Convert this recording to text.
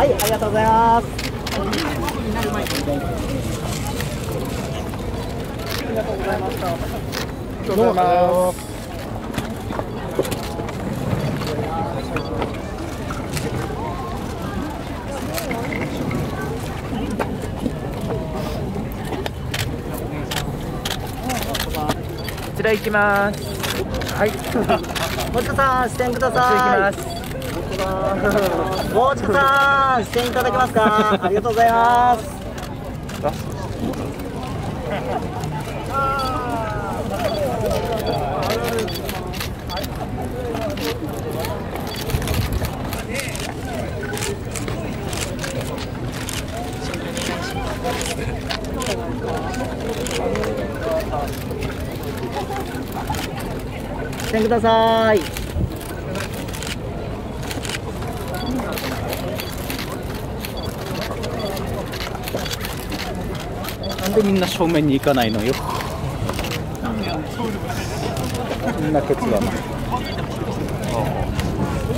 はい、ありがとうございます。ありがとうございました。どうも。こちら行きます。はい。もちこさん、視線ください。もちこさん、視線いただけますか。ありがとうございます。視線ください。なんでみんな正面に行かないのよ。みんなケツだな。